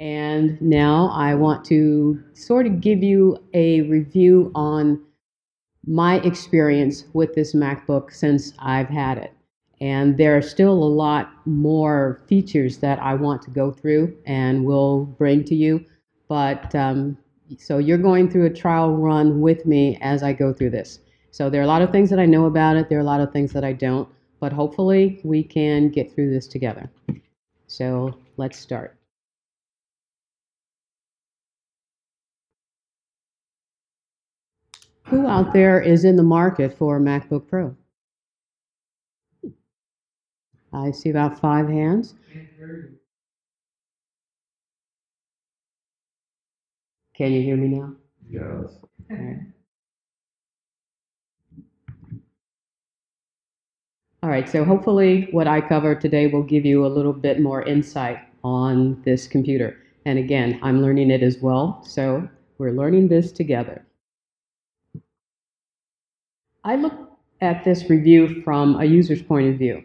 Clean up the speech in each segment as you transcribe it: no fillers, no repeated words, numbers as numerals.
And now I want to sort of give you a review on my experience with this MacBook since I've had it. And there are still a lot more features that I want to go through and will bring to you. But so you're going through a trial run with me as I go through this. So there are a lot of things that I know about it. There are a lot of things that I don't. But hopefully we can get through this together. So let's start. Who out there is in the market for a MacBook Pro? I see about 5 hands. Can you hear me now? Yes. All right. All right, so hopefully what I cover today will give you a little bit more insight on this computer. And again, I'm learning it as well, so we're learning this together. I look at this review from a user's point of view.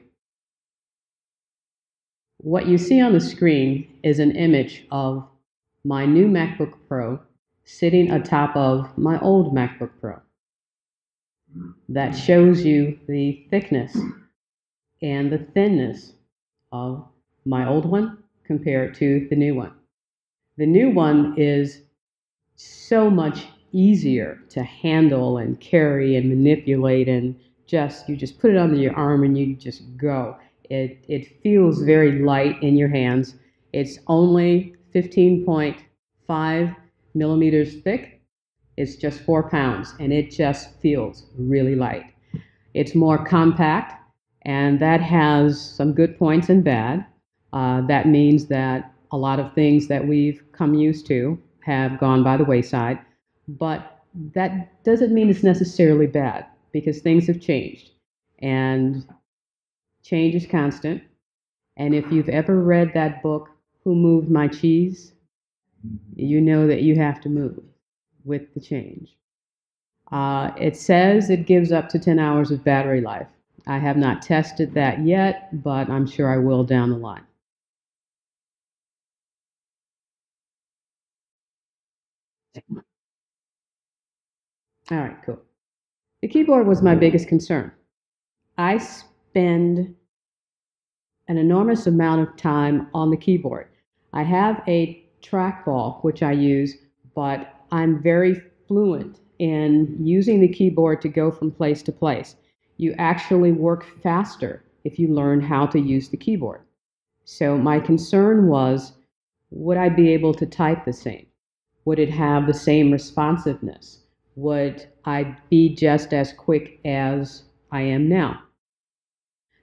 What you see on the screen is an image of my new MacBook Pro sitting atop of my old MacBook Pro. That shows you the thickness and the thinness of my old one compared to the new one. The new one is so much easier to handle and carry and manipulate, and you just put it under your arm and you just go. It feels very light in your hands. It's only 15.5 millimeters thick. It's just 4 pounds, and it just feels really light. It's more compact, and that has some good points and bad. That means that a lot of things that we've come used to have gone by the wayside, but that doesn't mean it's necessarily bad, because things have changed. And change is constant. And if you've ever read that book, Who Moved My Cheese, you know that you have to move with the change. It says it gives up to 10 hours of battery life. I have not tested that yet, but I'm sure I will down the line. All right, cool. The keyboard was my biggest concern. I spend an enormous amount of time on the keyboard. I have a trackball, which I use, but I'm very fluent in using the keyboard to go from place to place. You actually work faster if you learn how to use the keyboard. So my concern was, would I be able to type the same? Would it have the same responsiveness? Would I be just as quick as I am now?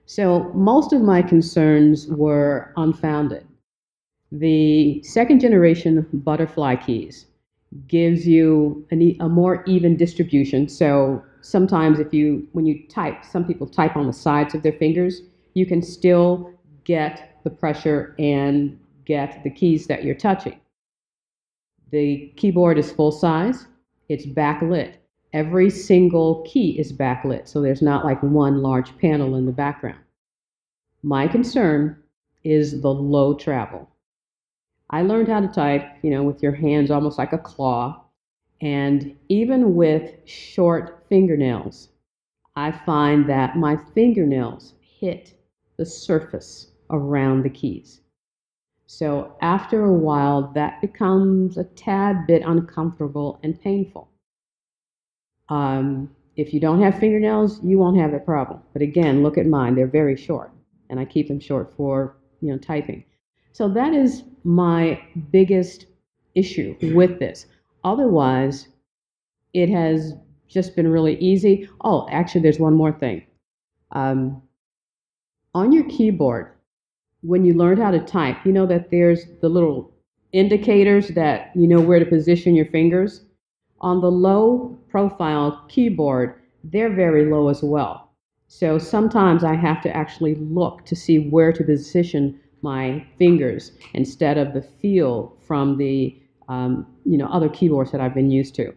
So most of my concerns were unfounded. The second generation Butterfly keys gives you a more even distribution. So sometimes when you type, some people type on the sides of their fingers, you can still get the pressure and get the keys that you're touching. The keyboard is full size. It's backlit. Every single key is backlit, so there's not like one large panel in the background. My concern is the low travel. I learned how to type, you know, with your hands almost like a claw, and even with short fingernails, I find that my fingernails hit the surface around the keys. So after a while, that becomes a tad bit uncomfortable and painful. If you don't have fingernails, you won't have that problem. But again, look at mine. They're very short, and I keep them short for, you know, typing. So that is my biggest issue with this. Otherwise, it has just been really easy. Oh, actually, there's one more thing. On your keyboard, when you learn how to type, you know that there's the little indicators that you know where to position your fingers. On the low profile keyboard, they're very low as well. So sometimes I have to actually look to see where to position my fingers instead of the feel from the you know, other keyboards that I've been used to.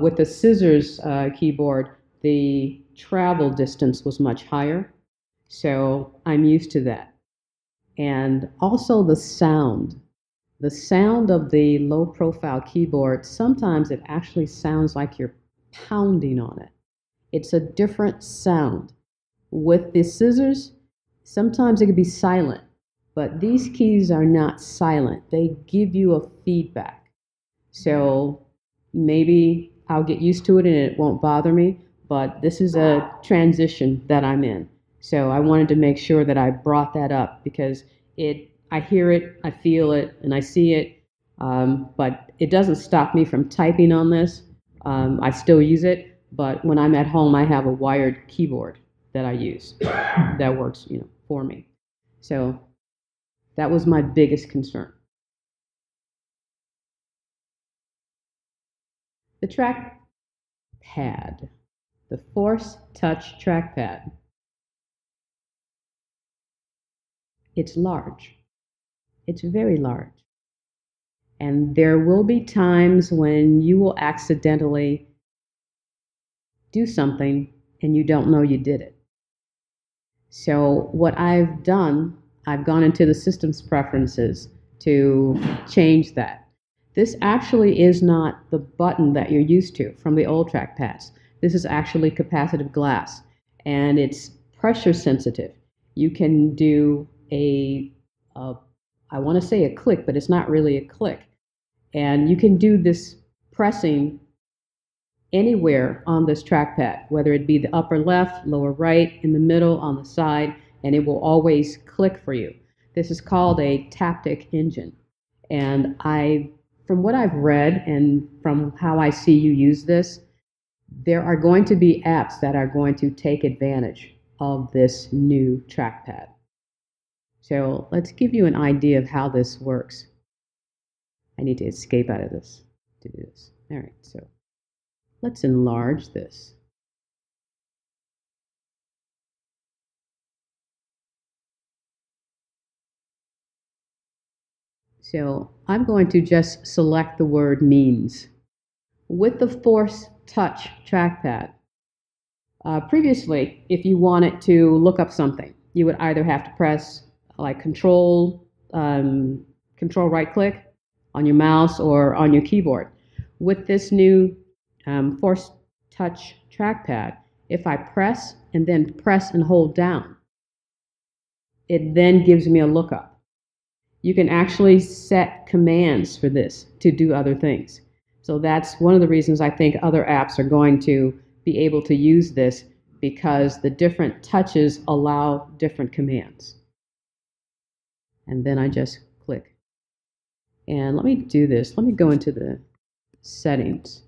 With the scissors keyboard, the travel distance was much higher, so I'm used to that. And also the sound. The sound of the low profile keyboard, sometimes it actually sounds like you're pounding on it. It's a different sound. With the scissors, sometimes it can be silent, but these keys are not silent. They give you a feedback. So maybe I'll get used to it and it won't bother me, but this is a transition that I'm in. So I wanted to make sure that I brought that up because I hear it, I feel it, and I see it, but it doesn't stop me from typing on this. I still use it, but when I'm at home, I have a wired keyboard that I use that works, you know, for me. So that was my biggest concern. The trackpad, the Force Touch Trackpad. It's large. It's very large. And there will be times when you will accidentally do something and you don't know you did it. So what I've done, I've gone into the system's preferences to change that. This actually is not the button that you're used to from the old trackpads. This is actually capacitive glass, and it's pressure sensitive. You can do I want to say a click, but it's not really a click. And you can do this pressing anywhere on this trackpad, whether it be the upper left, lower right, in the middle, on the side, and it will always click for you. This is called a Taptic Engine. And from what I've read and from how I see you use this, there are going to be apps that are going to take advantage of this new trackpad. So let's give you an idea of how this works. I need to escape out of this to do this. All right, so let's enlarge this. So I'm going to just select the word means. With the Force Touch Trackpad, previously, if you wanted to look up something, you would either have to press like control right click on your mouse or on your keyboard. With this new Force Touch Trackpad, if I press and then press and hold down, it then gives me a lookup. You can actually set commands for this to do other things. So that's one of the reasons I think other apps are going to be able to use this, because the different touches allow different commands. And then I just click. And let me do this. Let me go into the settings,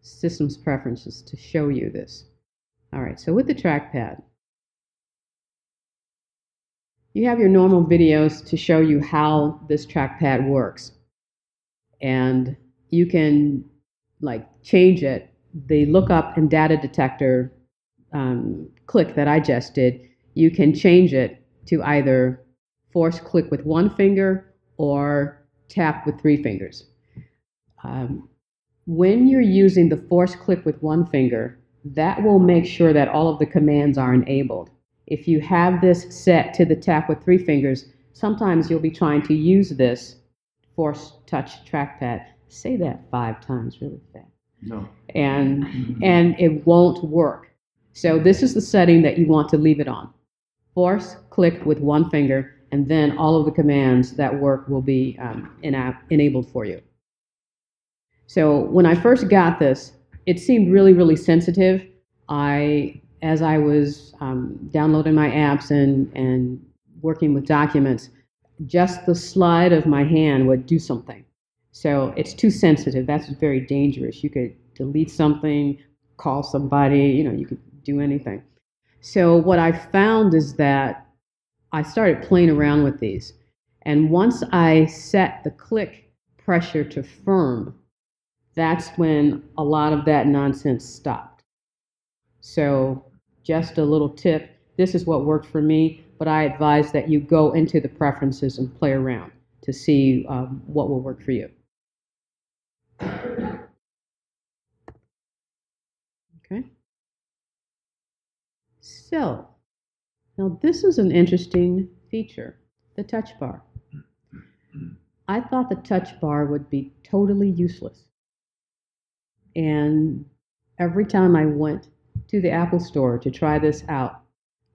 systems preferences, to show you this. All right, so with the trackpad, you have your normal videos to show you how this trackpad works. And you can change it. The lookup and data detector click that I just did, you can change it to either force click with one finger or tap with three fingers. When you're using the force click with one finger, that will make sure that all of the commands are enabled. If you have this set to the tap with three fingers, sometimes you'll be trying to use this Force Touch Trackpad. Say that 5 times really fast. No. And it won't work. So this is the setting that you want to leave it on. Force click with one finger, and then all of the commands that work will be enabled for you. So when I first got this, it seemed really, really sensitive. As I was downloading my apps and working with documents, just the slide of my hand would do something. So it's too sensitive. That's very dangerous. You could delete something, call somebody, you know, you could do anything. So what I found is that I started playing around with these. And once I set the click pressure to firm, that's when a lot of that nonsense stopped. So just a little tip. This is what worked for me, but I advise that you go into the preferences and play around to see what will work for you. Okay. So now this is an interesting feature, the touch bar. I thought the touch bar would be totally useless. And every time I went to the Apple Store to try this out,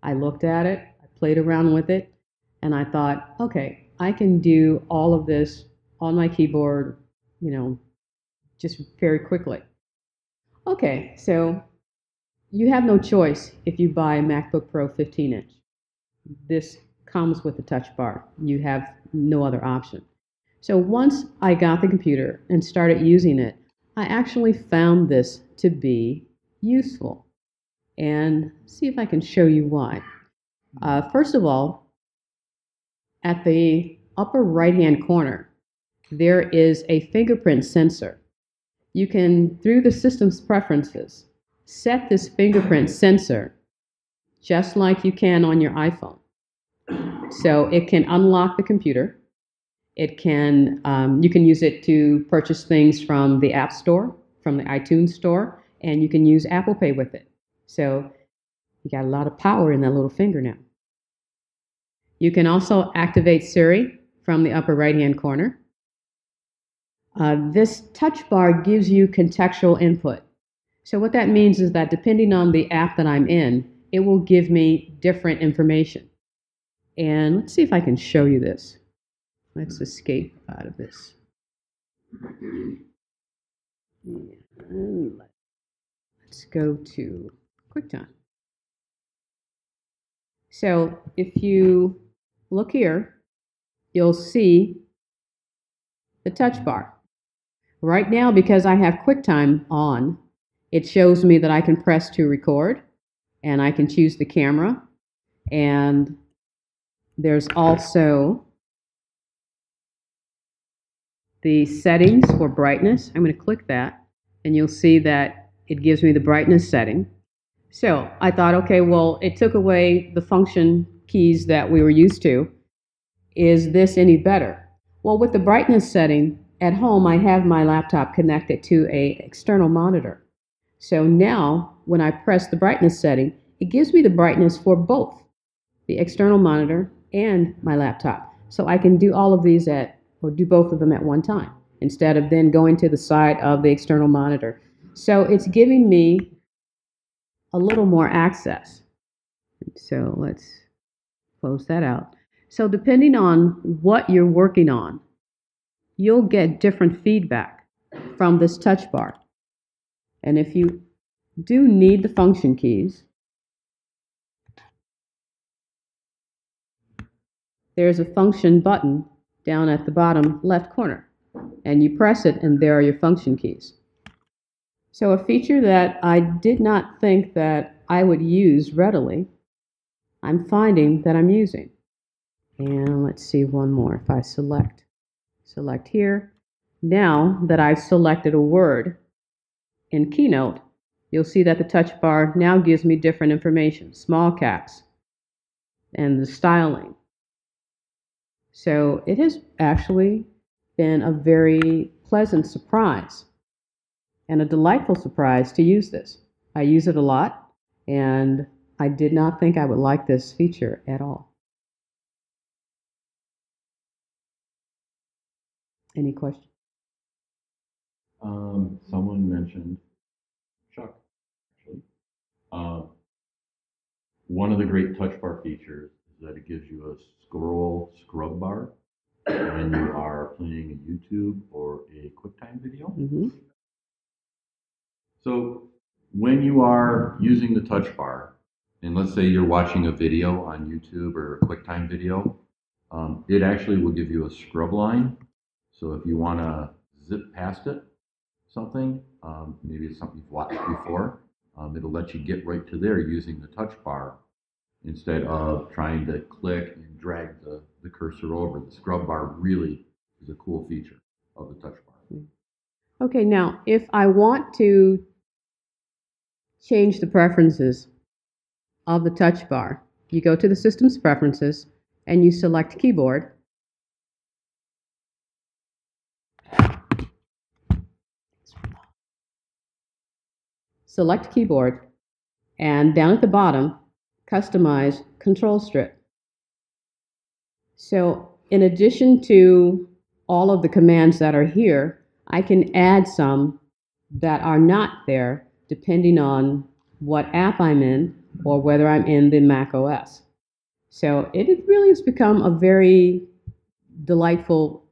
I looked at it, I played around with it, and I thought, okay, I can do all of this on my keyboard, you know, just very quickly. Okay, so you have no choice if you buy a MacBook Pro 15-inch. This comes with the touch bar. You have no other option. So once I got the computer and started using it, I actually found this to be useful. And see if I can show you why. First of all, at the upper right-hand corner, there is a fingerprint sensor. You can, through the system's preferences, set this fingerprint sensor just like you can on your iPhone. So it can unlock the computer. It can, you can use it to purchase things from the App Store, from the iTunes Store, and you can use Apple Pay with it. So you got a lot of power in that little finger now. You can also activate Siri from the upper right-hand corner. This touch bar gives you contextual input. So what that means is that depending on the app that I'm in, it will give me different information. And let's see if I can show you this. Let's escape out of this. And let's go to QuickTime. So if you look here, you'll see the touch bar. Right now, because I have QuickTime on, it shows me that I can press to record, and I can choose the camera, and there's also the settings for brightness. I'm going to click that, and you'll see that it gives me the brightness setting. So I thought, okay, well, it took away the function keys that we were used to. Is this any better? Well, with the brightness setting, at home I have my laptop connected to an external monitor. So now, when I press the brightness setting, it gives me the brightness for both the external monitor and my laptop. So I can do all of these at, or do both of them at one time, instead of then going to the side of the external monitor. So it's giving me a little more access. So let's close that out. So depending on what you're working on, you'll get different feedback from this touch bar. And if you do need the function keys, there's a function button down at the bottom left corner, and you press it and there are your function keys. So a feature that I did not think that I would use readily, I'm finding that I'm using. And let's see one more. If I select here, now that I've selected a word in Keynote, you'll see that the touch bar now gives me different information, small caps and the styling. So it has actually been a very pleasant surprise and a delightful surprise to use this. I use it a lot, and I did not think I would like this feature at all. Any questions? Someone mentioned Chuck, actually. One of the great touch bar features is that it gives you a scrub bar when you are playing a YouTube or a QuickTime video. Mm-hmm. So when you are using the touch bar, and let's say you're watching a video on YouTube or a QuickTime video, it actually will give you a scrub line. So if you want to zip past it, something, maybe it's something you've watched before, it'll let you get right to there using the touch bar, instead of trying to click and drag the cursor over. The scrub bar really is a cool feature of the touch bar. Okay, now if I want to change the preferences of the touch bar, you go to the system's preferences and you select keyboard. Select keyboard, and down at the bottom, customize control strip. So in addition to all of the commands that are here, I can add some that are not there depending on what app I'm in or whether I'm in the macOS. So it really has become a very delightful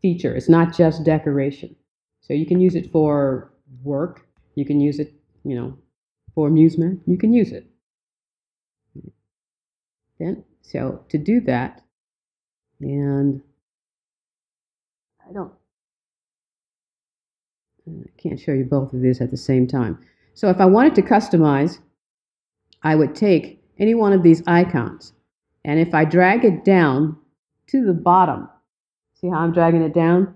feature. It's not just decoration. So you can use it for work. You can use it, you know, for amusement. You can use it. Then, so to do that, and I can't show you both of these at the same time. So if I wanted to customize, I would take any one of these icons, and if I drag it down to the bottom, see how I'm dragging it down?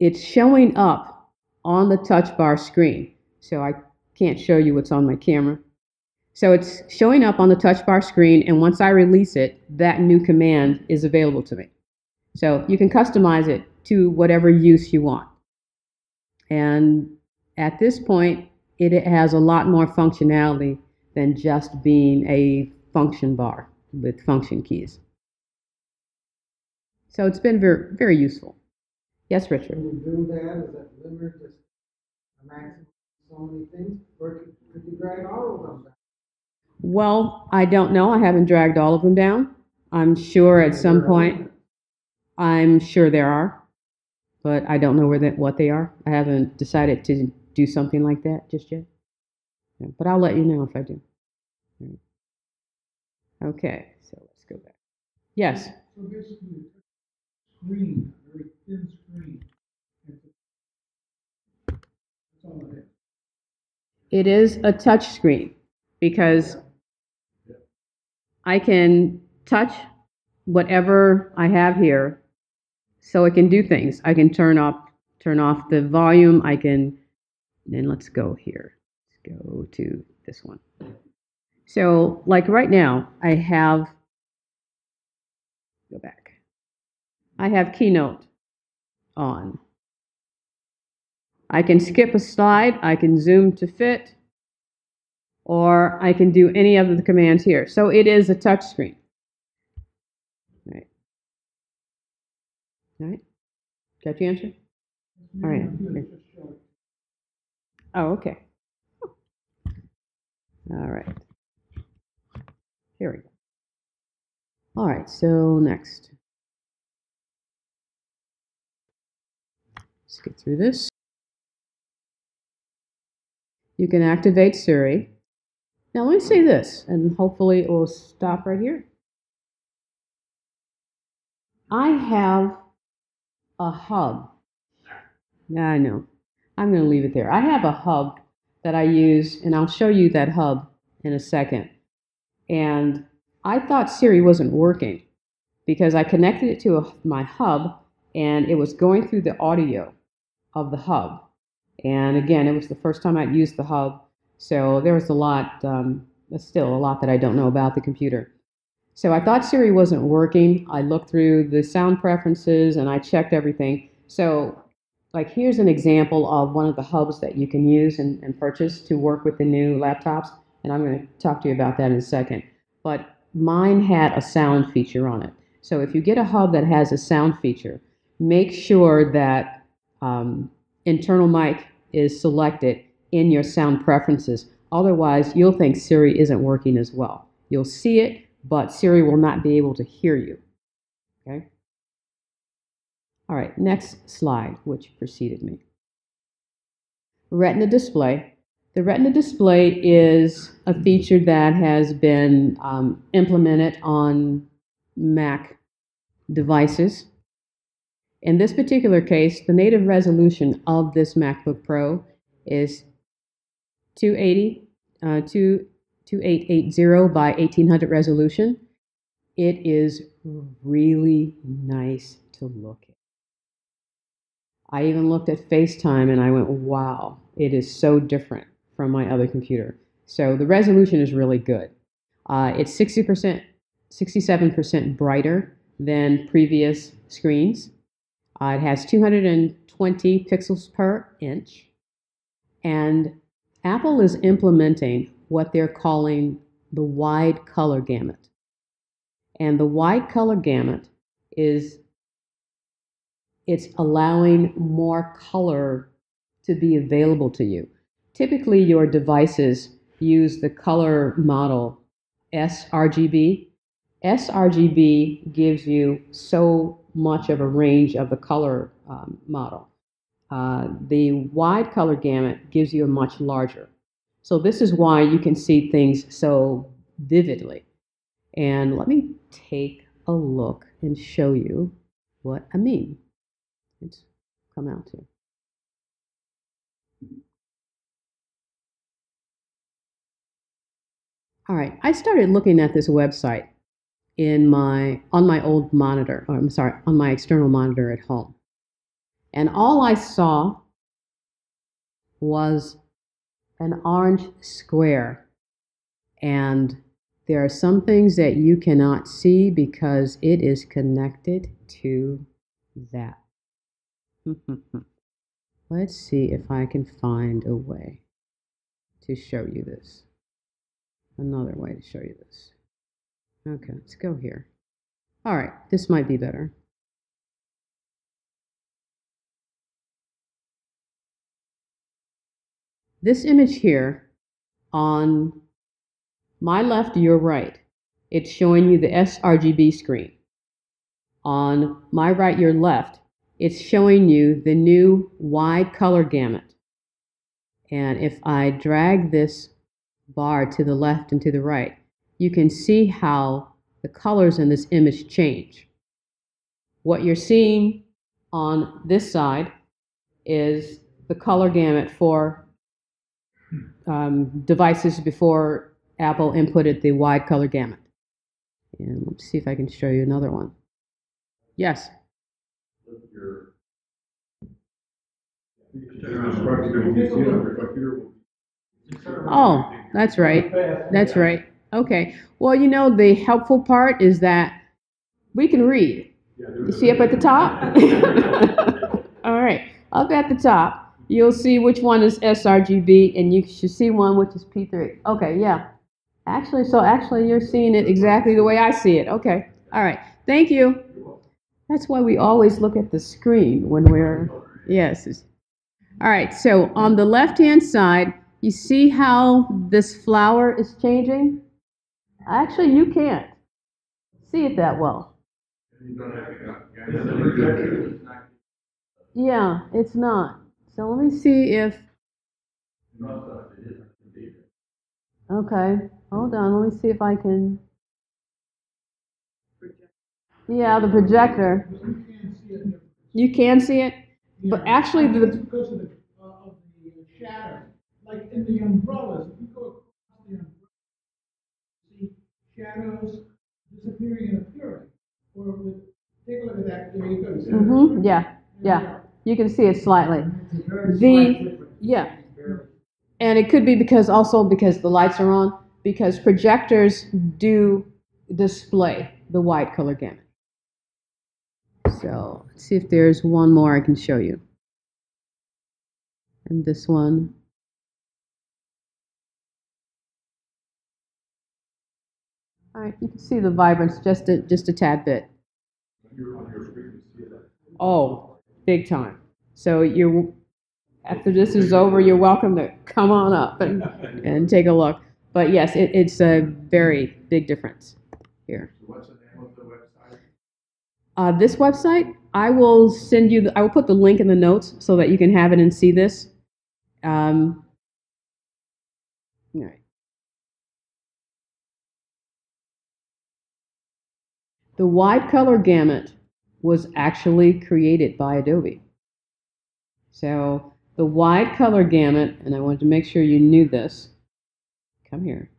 It's showing up on the touch bar screen. So I can't show you what's on my camera. So it's showing up on the touch bar screen, and once I release it, that new command is available to me. So you can customize it to whatever use you want. And at this point, it has a lot more functionality than just being a function bar with function keys. So it's been very, very useful. Yes, Richard? Can you do that? Is that limited to a maximum of so many things? Or could you drag all of them down? Well, I don't know. I haven't dragged all of them down. I'm sure at some point, I'm sure there are, but I don't know where what they are. I haven't decided to do something like that just yet. Yeah, but I'll let you know if I do. Okay, so let's go back. Yes? So basically, screen, very thin screen. That's all it is. It is a touch screen because I can touch whatever I have here, so it can do things. I can turn off the volume. I can, then let's go here. Let's go to this one. So like right now, I have, go back. I have Keynote on. I can skip a slide. I can zoom to fit, or I can do any of the commands here. So it is a touch screen. All right. Got your answer? All right. Okay. Oh, okay. All right. Here we go. All right, so next. Let's get through this. You can activate Siri. Now, let me say this, and hopefully it will stop right here. I have a hub. Yeah, I know. I'm going to leave it there. I have a hub that I use, and I'll show you that hub in a second. And I thought Siri wasn't working because I connected it to my hub, and it was going through the audio of the hub. And again, it was the first time I'd used the hub, so there was a lot, still a lot that I don't know about the computer. So I thought Siri wasn't working. I looked through the sound preferences and I checked everything. So like here's an example of one of the hubs that you can use and purchase to work with the new laptops. And I'm going to talk to you about that in a second. But mine had a sound feature on it. So if you get a hub that has a sound feature, make sure that internal mic is selected in your sound preferences. Otherwise, you'll think Siri isn't working as well. You'll see it, but Siri will not be able to hear you, okay? All right, next slide, which preceded me. Retina Display. The Retina Display is a feature that has been implemented on Mac devices. In this particular case, the native resolution of this MacBook Pro is 2880 by 1800 resolution. It is really nice to look at. I even looked at FaceTime and I went, wow, it is so different from my other computer. So the resolution is really good. It's 67% brighter than previous screens. It has 220 pixels per inch. And Apple is implementing what they're calling the wide color gamut. And the wide color gamut is it's allowing more color to be available to you. Typically, your devices use the color model sRGB. sRGB gives you so much of a range of the color model. The wide color gamut gives you a much larger. So this is why you can see things so vividly. And let me take a look and show you what I mean. It's come out here. All right, I started looking at this website on my external monitor at home. And all I saw was an orange square. And there are some things that you cannot see because it is connected to that. Let's see if I can find a way to show you this. Another way to show you this. Okay, let's go here. All right, this might be better. This image here, on my left, your right, it's showing you the sRGB screen. On my right, your left, it's showing you the new wide color gamut. And if I drag this bar to the left and to the right, you can see how the colors in this image change. What you're seeing on this side is the color gamut for devices before Apple inputted the wide color gamut. And let's see if I can show you another one. Yes? Oh, that's right. That's right. Okay. Well, you know, the helpful part is that we can read. You see up at the top? All right. Up at the top, you'll see which one is sRGB, and you should see one which is P3. Okay, yeah. Actually, you're seeing it exactly the way I see it. Okay. All right. Thank you. That's why we always look at the screen when we're... Yes. All right. So on the left-hand side, you see how this flower is changing? Actually, you can't see it that well. Yeah, it's not. So let me see if... Okay, hold on. Let me see if I can... Yeah, the projector. You can see it? But actually, because of the shadow. Like in the umbrellas, if you go across the umbrella, you see shadows disappearing and appearing. Or take a look at that. There you go. Mm-hmm. Yeah, yeah. You can see it slightly. Yeah. And it could be because the lights are on, because projectors do display the wide color gamut. So let's see if there's one more I can show you. And this one. All right, you can see the vibrance just a tad bit. Oh, big time. So after this is over, you're welcome to come on up and take a look. But yes, it's a very big difference here. What's the name of the website? This website, I will put the link in the notes so that you can have it and see this. All right. The wide color gamut was actually created by Adobe. So the wide color gamut, and I wanted to make sure you knew this. Come here.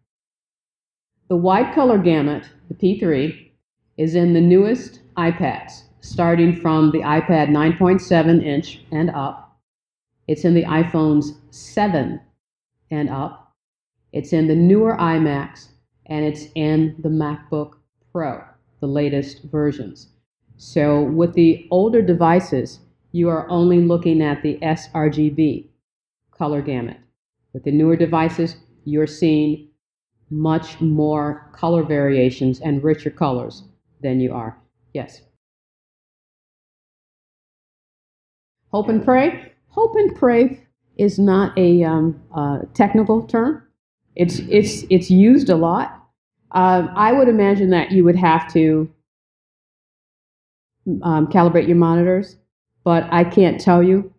The wide color gamut, the P3, is in the newest iPads, starting from the iPad 9.7 inch and up. It's in the iPhones 7 and up. It's in the newer iMacs, and it's in the MacBook Pro, the latest versions. So with the older devices, you are only looking at the sRGB color gamut. With the newer devices, you're seeing much more color variations and richer colors than you are. Yes? Hope and pray. Hope and pray is not a technical term. It's used a lot. I would imagine that you would have to calibrate your monitors, but I can't tell you.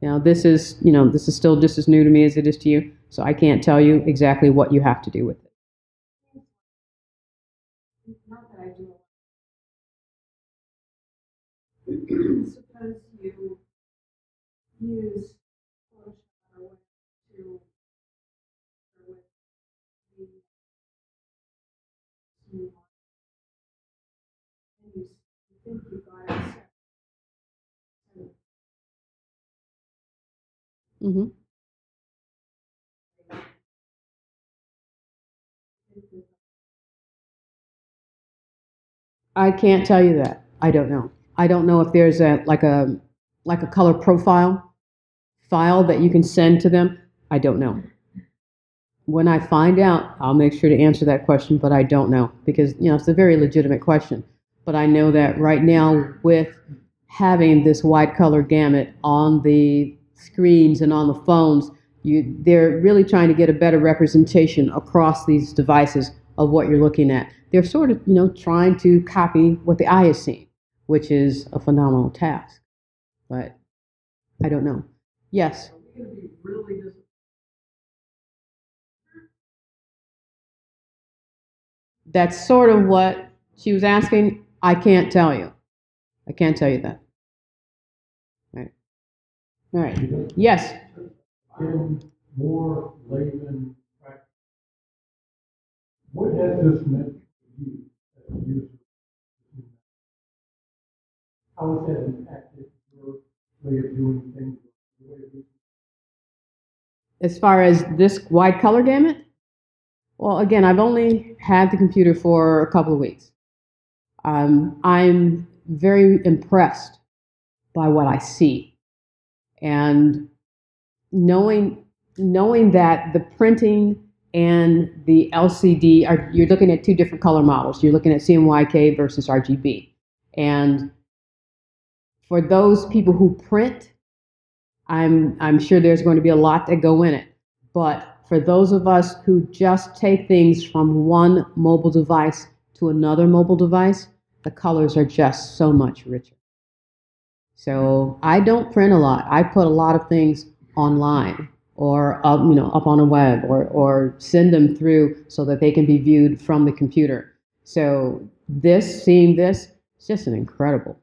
This is still just as new to me as it is to you, so I can't tell you exactly what you have to do with it. Suppose you use Photoshop to I can't tell you that. I don't know. I don't know if there's like a color profile file that you can send to them. I don't know. When I find out, I'll make sure to answer that question, but I don't know, because it's a very legitimate question. But I know that right now, with having this wide color gamut on the screens and on the phones, they're really trying to get a better representation across these devices of what you're looking at. They're sort of, trying to copy what the eye is seeing, which is a phenomenal task. But I don't know. Yes? That's sort of what she was asking. I can't tell you. I can't tell you that. All right. Yes. More layman practice. What has this meant to you as a user? How has that impacted your way of doing things? As far as this wide color gamut? Well, again, I've only had the computer for a couple of weeks. I'm very impressed by what I see. And knowing that the printing and the LCD are, you're looking at two different color models. You're looking at CMYK versus RGB. And for those people who print, I'm sure there's going to be a lot that go in it. But for those of us who just take things from one mobile device to another mobile device, the colors are just so much richer. So I don't print a lot. I put a lot of things online or up, up on a web, or send them through so that they can be viewed from the computer. So seeing this, it's just an incredible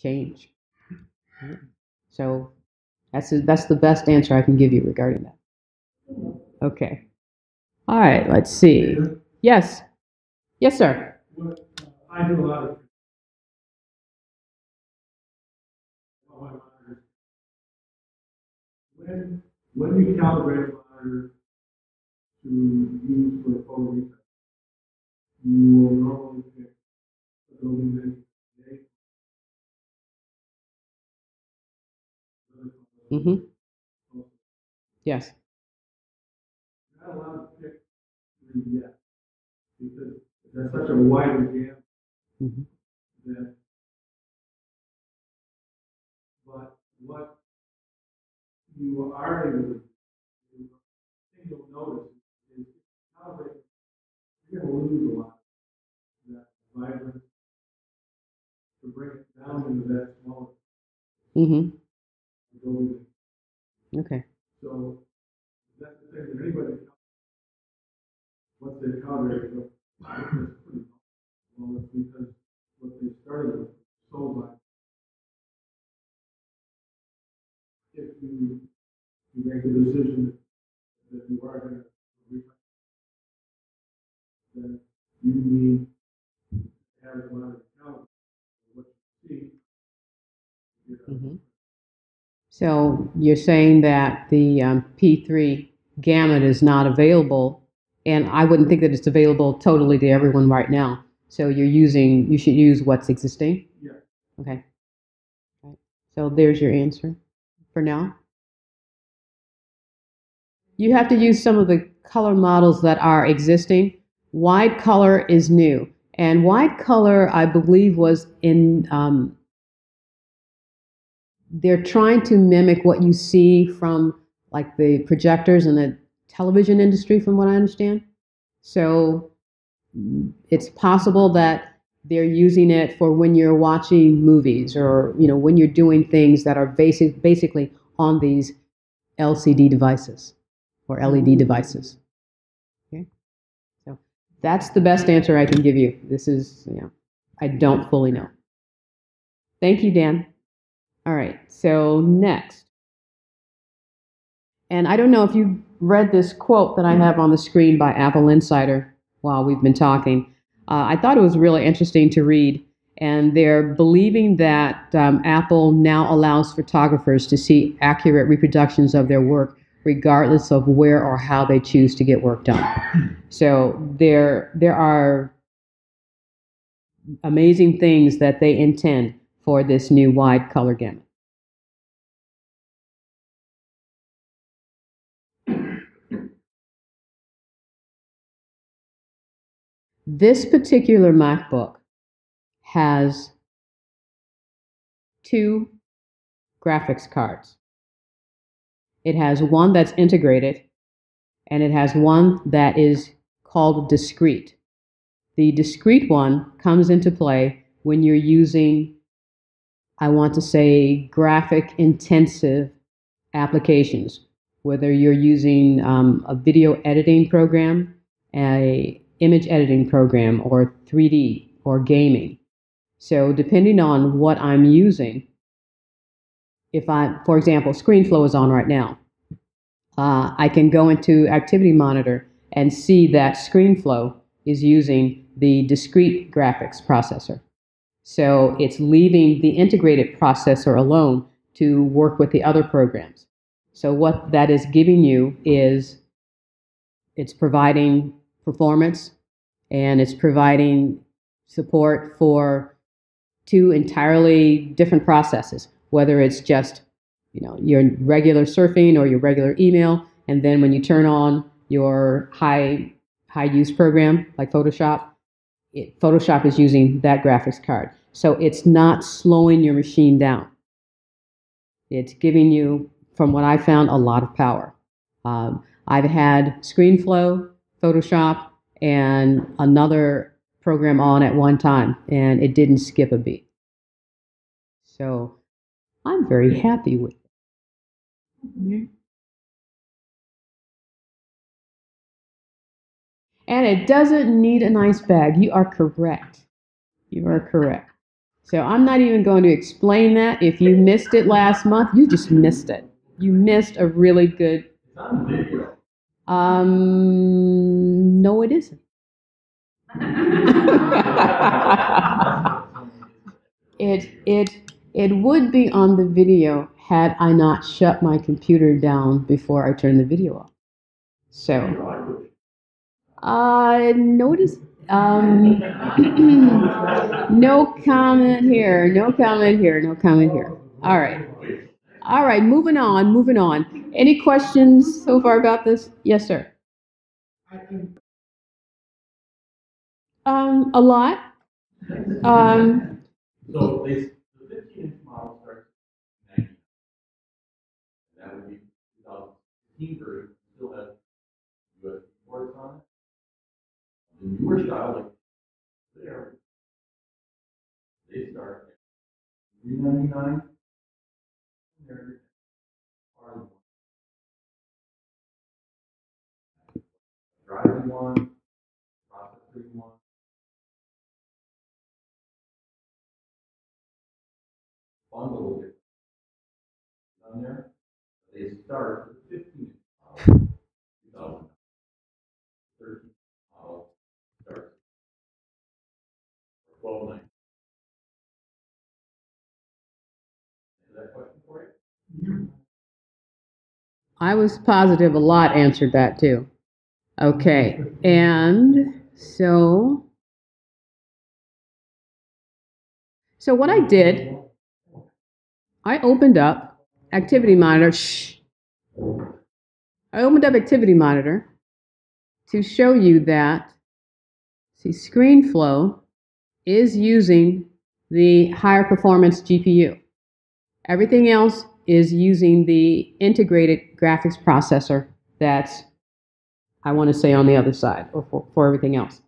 change. So that's the best answer I can give you regarding that. Okay. All right. Let's see. Yes. Yes, sir. I do a lot of. When you calibrate a monitor to use for a photo refresh, you will normally pick a building that you can make. Yes. You're not allowed to pick 3D yet, because that's such a wide gamut that. But what you are able to do, the thing you'll notice is calibrate. You're going to lose a lot of that vibrance to bring it down into that smaller. Okay. So that's the thing that anybody can. Once they calibrate, they go, wow, that's pretty well. Well, it's because what they started with was so vibrant. If you make the decision that you are going to refresh, then you need to have a lot of account for what you see. So you're saying that the P3 gamut is not available, and I wouldn't think that it's available totally to everyone right now. So you should use what's existing? Yeah. Okay. Right. So there's your answer. For now, you have to use some of the color models that are existing. Wide color is new, and wide color, I believe, was in they're trying to mimic what you see from like the projectors in the television industry, from what I understand. So it's possible that they're using it for when you're watching movies, or when you're doing things that are basically on these LCD devices or LED devices. Okay, so that's the best answer I can give you. This is, I don't fully know. Thank you, Dan. All right, so next. And I don't know if you've read this quote that I have on the screen by Apple Insider while we've been talking. I thought it was really interesting to read. And they're believing that Apple now allows photographers to see accurate reproductions of their work, regardless of where or how they choose to get work done. So there are amazing things that they intend for this new wide color gamut. This particular MacBook has two graphics cards. It has one that's integrated, and it has one that is called discrete. The discrete one comes into play when you're using, I want to say, graphic-intensive applications, whether you're using a video editing program, an image editing program, or 3D, or gaming. So depending on what I'm using, if I, for example, ScreenFlow is on right now, I can go into Activity Monitor and see that ScreenFlow is using the discrete graphics processor. So it's leaving the integrated processor alone to work with the other programs. So what that is giving you is it's providing performance, and it's providing support for two entirely different processes, whether it's just your regular surfing or your regular email, and then when you turn on your high use program like Photoshop, Photoshop is using that graphics card. So it's not slowing your machine down. It's giving you, from what I found, a lot of power. I've had ScreenFlow, Photoshop, and another program on at one time, and it didn't skip a beat. So I'm very happy with it. And it doesn't need a nice bag. You are correct. You are correct. So I'm not even going to explain that. If you missed it last month, you just missed it. You missed a really good... no, it isn't. It would be on the video had I not shut my computer down before I turned the video off. So notice no comment here, no comment here, no comment here. All right. All right, moving on, moving on. Any questions so far about this? Yes, sir. A lot. So the 15-inch model starts at 90. That would be 2015 version. Still has USB ports on it. The newer style, like there, they start at 399. Driving one, processing one. Bundle it. Down there, they start with 15 model, 2013 model starts for 12.9. Is that a question for you? I was positive a lot answered that too. Okay, and so what I did, I opened up Activity Monitor. Shh. I opened up Activity Monitor to show you that, see, ScreenFlow is using the higher performance GPU. Everything else is using the integrated graphics processor that's, I want to say, on the other side, or for everything else.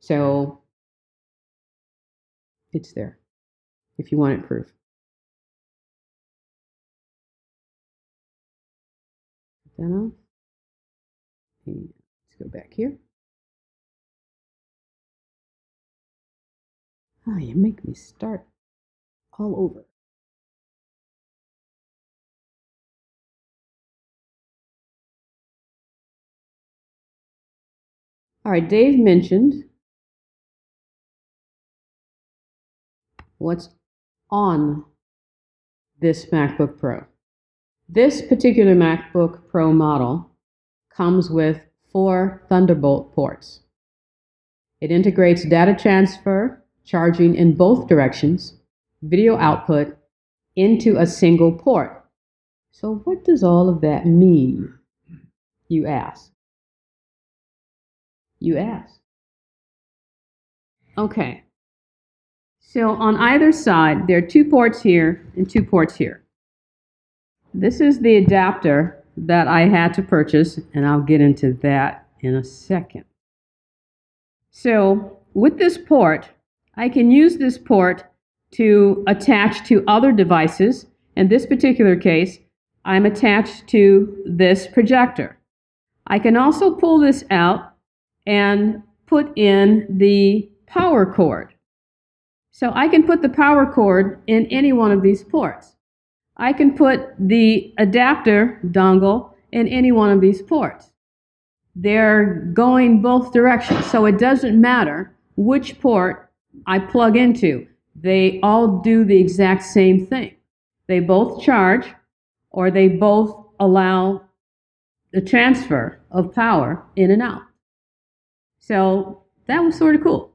So it's there if you want it proof. Let's go back here. Oh, you make me start all over. All right, Dave mentioned what's on this MacBook Pro. This particular MacBook Pro model comes with 4 Thunderbolt ports. It integrates data transfer, charging in both directions, video output into a single port. So what does all of that mean, you ask? You ask. Okay. So on either side, there are 2 ports here and 2 ports here. This is the adapter that I had to purchase, and I'll get into that in a second. So with this port, I can use this port to attach to other devices. In this particular case, I'm attached to this projector. I can also pull this out and put in the power cord. So I can put the power cord in any one of these ports. I can put the adapter dongle in any one of these ports. They're going both directions, so it doesn't matter which port I plug into. They all do the exact same thing. They both charge, or they both allow the transfer of power in and out. So that was sort of cool.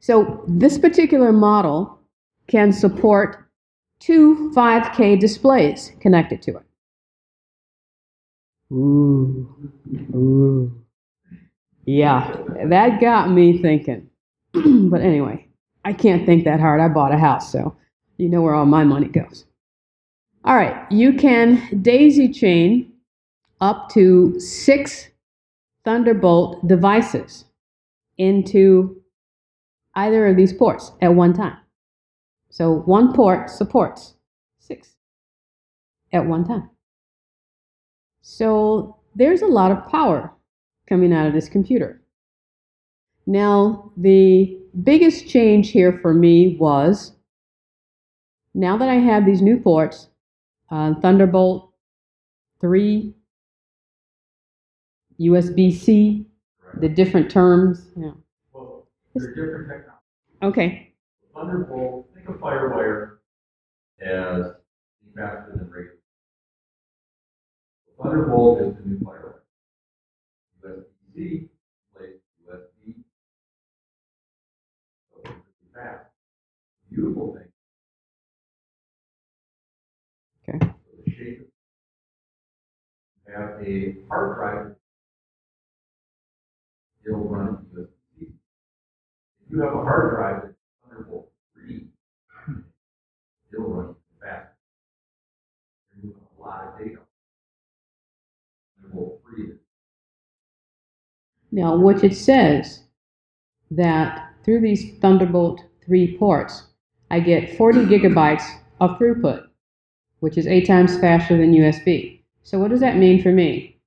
So this particular model can support 2 5K displays connected to it. Ooh, ooh. Yeah, that got me thinking. But anyway, I can't think that hard. I bought a house, so you know where all my money goes. All right, you can daisy chain up to 6 Thunderbolt devices into either of these ports at one time. So one port supports 6 at one time. So there's a lot of power coming out of this computer. Now, the biggest change here for me was, now that I have these new ports, Thunderbolt 3, USB-C, the different terms. Yeah. Well, they're different technologies. Okay. Thunderbolt, think of Firewire as faster than regular. Thunderbolt is the new Firewire. USB-C replaces USB. So it's pretty fast. Beautiful thing. Okay. So the shape of it. You have a hard drive. It'll run USB-C. If you have a hard drive that's Thunderbolt 3, it'll run fast. You're moving a lot of data. Thunderbolt 3 is. Now, which it says that through these Thunderbolt 3 ports, I get 40 gigabytes of throughput, which is 8 times faster than USB. So what does that mean for me?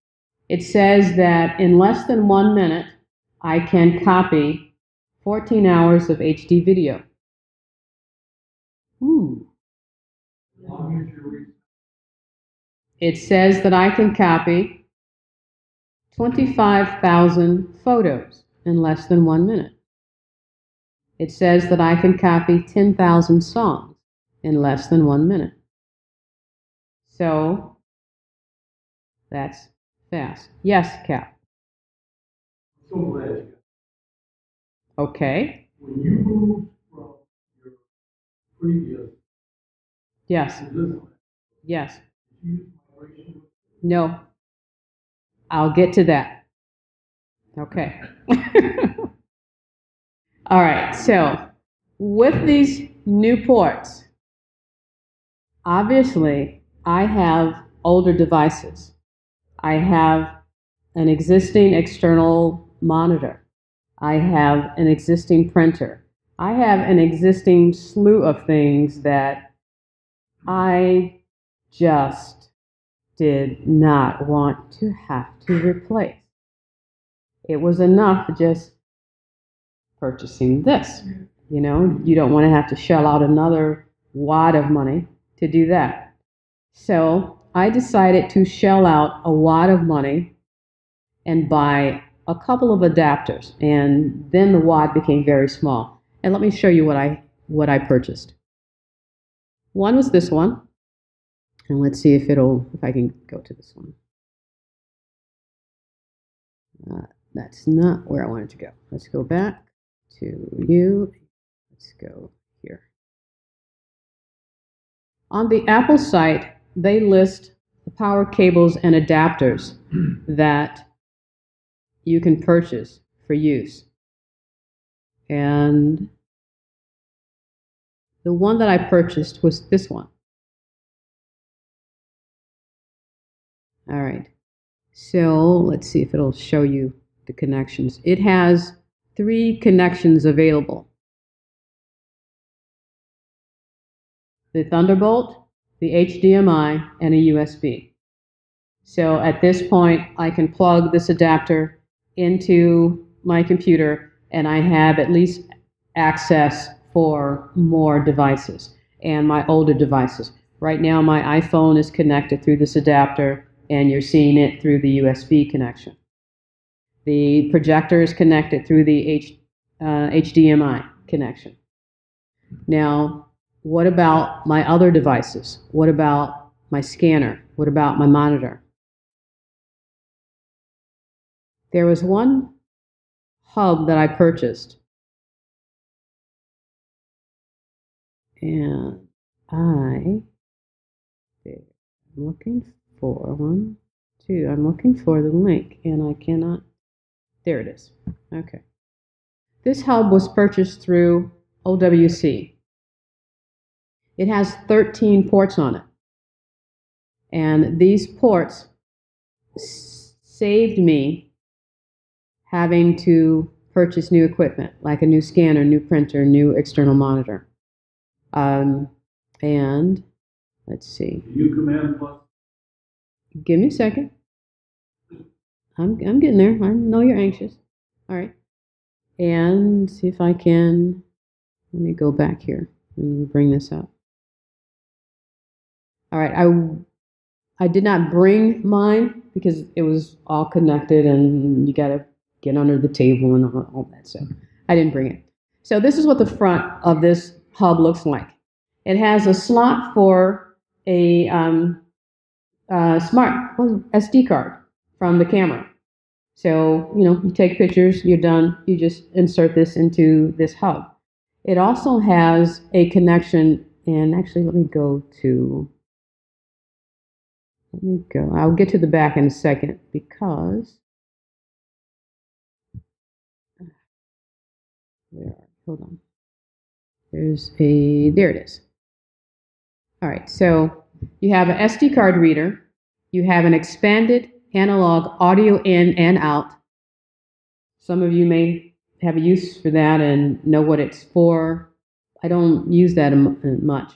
It says that in less than 1 minute, I can copy 14 hours of HD video. Ooh. It says that I can copy 25,000 photos in less than 1 minute. It says that I can copy 10,000 songs in less than 1 minute. So that's fast. Yes, Cap. So glad. Okay. When you moved from your previous. Yes. Yes. No. I'll get to that. Okay. All right, so with these New ports. Obviously, I have older devices. I have an existing external monitor. I have an existing printer. I have an existing slew of things that I just did not want to have to replace. It was enough just purchasing this. You know, you don't want to have to shell out another wad of money to do that. So I decided to shell out a wad of money and buy a couple of adapters, and then the wad became very small. And let me show you what I purchased. One was this one, and let's see if I can go to this one. That's not where I wanted to go. Let's go back to you. Let's go here. On the Apple site, they list the power cables and adapters that you can purchase for use. And the one that I purchased was this one. All right. So let's see if it'll show you the connections. It has 3 connections available. The Thunderbolt, the HDMI, and a USB. So at this point, I can plug this adapter into my computer, and I have at least access for more devices and my older devices. Right now, my iPhone is connected through this adapter, and you're seeing it through the USB connection. The projector is connected through the HDMI connection. Now, what about my other devices? What about my scanner? What about my monitor? There was one hub that I purchased, and I'm looking for one, two. I'm looking for the link, and I cannot. There it is. Okay. This hub was purchased through OWC. It has 13 ports on it, and these ports saved me having to purchase new equipment, like a new scanner, new printer, new external monitor. And let's see. You command plus. Give me a second. I'm getting there. I know you're anxious. All right. And see if I can. Let me go back here and bring this up. All right, I did not bring mine because it was all connected and you got to get under the table and all that, so I didn't bring it. So this is what the front of this hub looks like. It has a slot for a smart SD card from the camera. So, you know, you take pictures, you're done, you just insert this into this hub. It also has a connection, and actually let me go. I'll get to the back in a second because hold on. There it is. All right, so you have an SD card reader, you have an expanded analog audio in and out. Some of you may have a use for that and know what it's for. I don't use that much.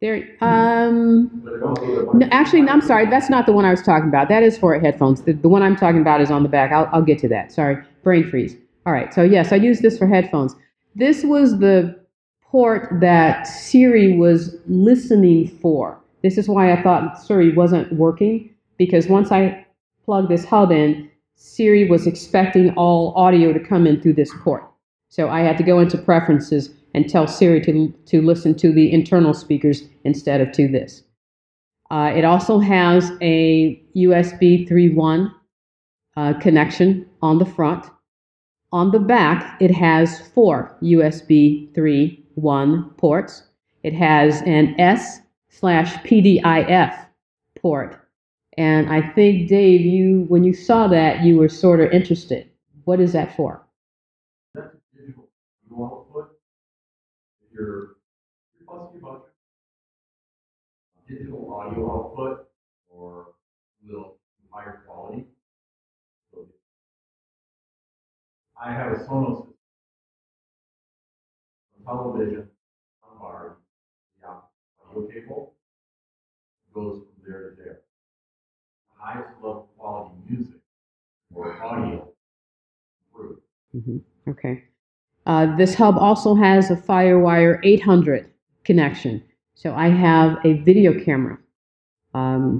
There, no, actually, no, I'm sorry. That's not the one I was talking about. That is for headphones. The one I'm talking about is on the back. I'll get to that. Sorry, brain freeze. All right. So yes, I use this for headphones. This was the port that Siri was listening for. This is why I thought Siri wasn't working, because once I plug this hub in, Siri was expecting all audio to come in through this port. So I had to go into preferences and tell Siri to listen to the internal speakers instead of to this. It also has a USB 3.1 connection on the front. On the back, it has 4 USB 3.1 ports. It has an S/PDIF port. And I think, Dave, when you saw that, you were sort of interested. What is that for? That's digital output. your plus button, digital audio output, or will higher quality. I have a Sonos system from television on bar, the audio cable goes from there to there. The highest level quality music or audio improved. Mm-hmm. Okay. This hub also has a Firewire 800 connection. So I have a video camera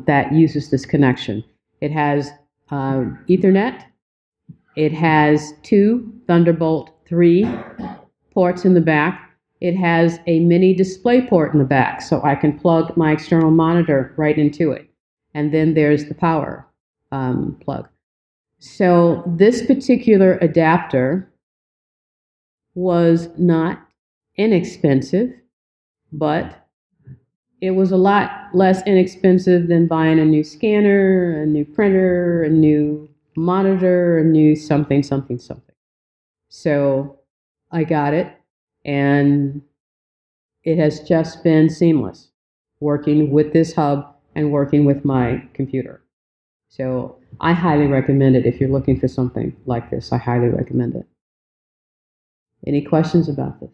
that uses this connection. It has Ethernet. It has 2 Thunderbolt 3 ports in the back. It has a mini display port in the back, so I can plug my external monitor right into it. And then there's the power plug. So this particular adapter was not inexpensive, but it was a lot less inexpensive than buying a new scanner, a new printer, a new monitor, a new something, something, something. So I got it, and it has just been seamless working with this hub and working with my computer. So I highly recommend it. If you're looking for something like this, I highly recommend it. Any questions about this?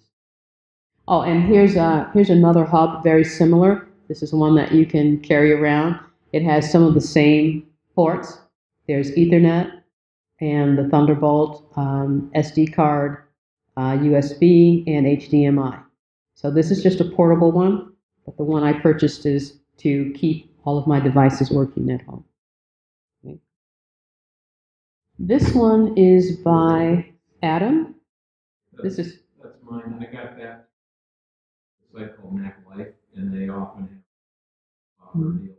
Oh, and here's another hub, very similar. This is one that you can carry around. It has some of the same ports. There's Ethernet and the Thunderbolt, SD card, USB, and HDMI. So this is just a portable one, but the one I purchased is to keep all of my devices working at home. Okay. This one is by Adam. That's mine. I got that. It's like called Mac Life, and they often have offer deals.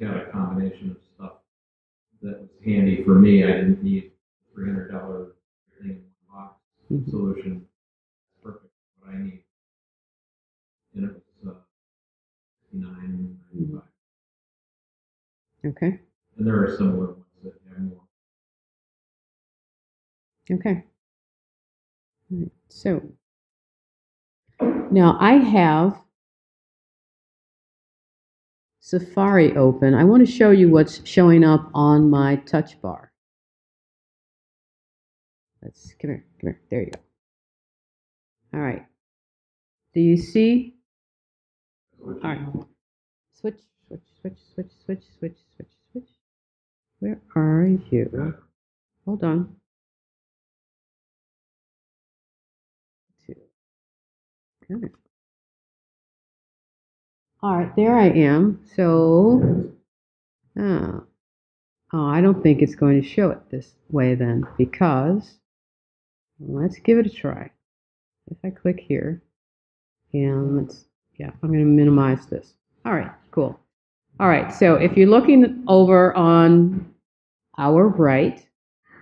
Got a combination of stuff that was handy for me. I didn't need a $300 thing in one box solution. Perfect for what I need. And it was $9.95. Okay. And there are similar ones that have more. Okay. All right. So now I have Safari open. I want to show you what's showing up on my touch bar. Let's come here. There you go. All right. Do you see? All right. Switch. Where are you? Hold on. Okay. All right, there I am. So, I don't think it's going to show it this way then, because let's give it a try. If I click here, and I'm going to minimize this. All right, cool. All right, so if you're looking over on our right,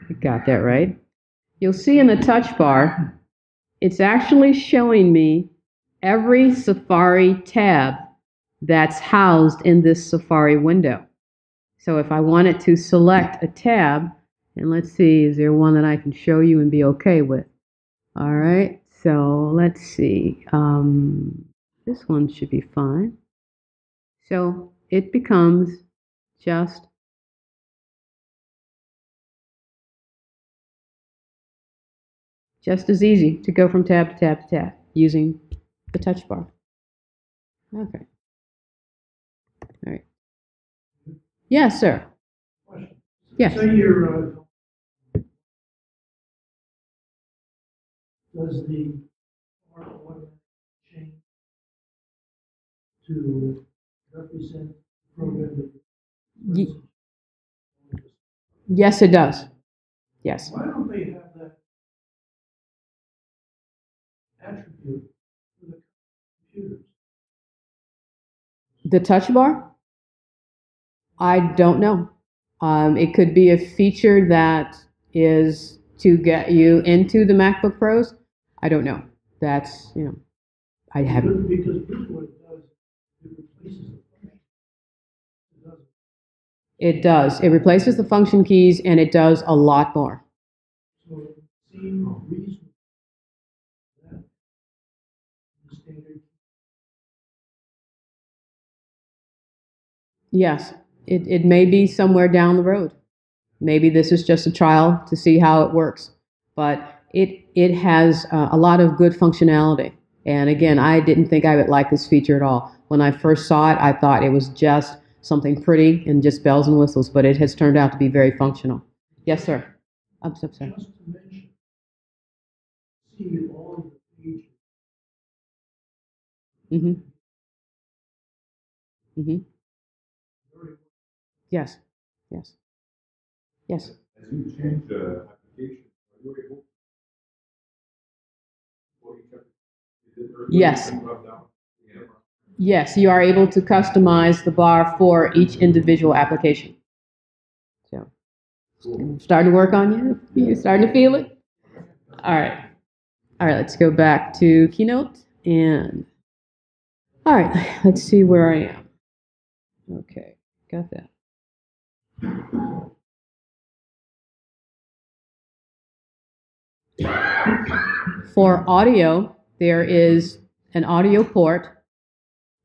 you got that right, you'll see in the touch bar, it's actually showing me every Safari tab that's housed in this Safari window. So if I wanted to select a tab, and let's see, is there one that I can show you and be okay with? All right, so let's see. This one should be fine. So it becomes just as easy to go from tab to tab to tab using the touch bar. Okay. All right. Yes, sir. Yes. So does the R1 change to represent program? Yes, it does. Yes. Why don't they have that attribute for the computers? The touch bar? I don't know. It could be a feature that is to get you into the MacBook Pros. I don't know. That's, I haven't. Because what it does, it replaces the function. It does. It replaces the function keys, and it does a lot more. So it seems reasonable that Yes, it may be somewhere down the road. Maybe this is just a trial to see how it works, but it has a lot of good functionality. And again, I didn't think I would like this feature at all. When I first saw it, I thought it was just something pretty and just bells and whistles, but it has turned out to be very functional. Yes, sir. I'm so sorry. Just to mention, seeing all the features. Mm-hmm. Mm-hmm. Yes. Yes. Yes. As you change the application, are you able to? Yes. Yes, you are able to customize the bar for each individual application. So, starting to work on you? You're starting to feel it? All right. All right, let's go back to Keynote. And, all right, let's see where I am. Okay, got that. For audio, there is an audio port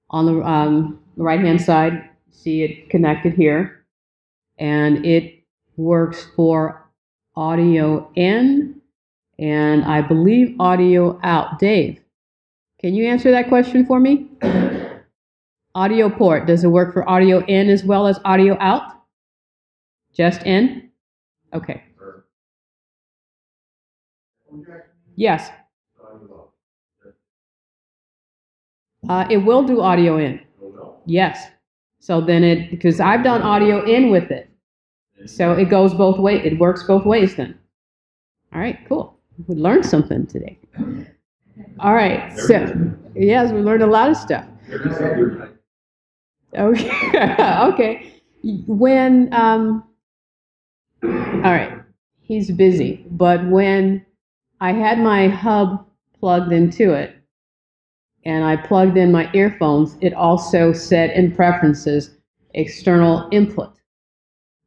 on the right-hand side. See it connected here. And it works for audio in and I believe audio out. Dave, can you answer that question for me? Audio port, does it work for audio in as well as audio out? Just in? Okay. Yes. It will do audio in. Yes. So then because I've done audio in with it. So it goes both ways. It works both ways then. All right, cool. We learned something today. All right. So, yes, we learned a lot of stuff. Okay. Okay. When, all right, he's busy. But when I had my hub plugged into it, and I plugged in my earphones, it also said in preferences, external input.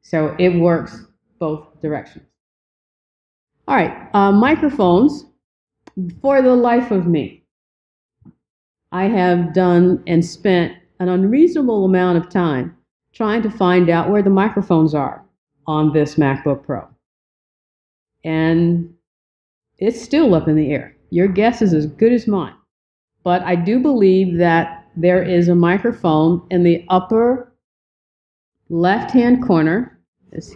So it works both directions. All right, microphones. For the life of me, I have done and spent an unreasonable amount of time trying to find out where the microphones are on this MacBook Pro. And it's still up in the air. Your guess is as good as mine. But I do believe that there is a microphone in the upper left-hand corner, of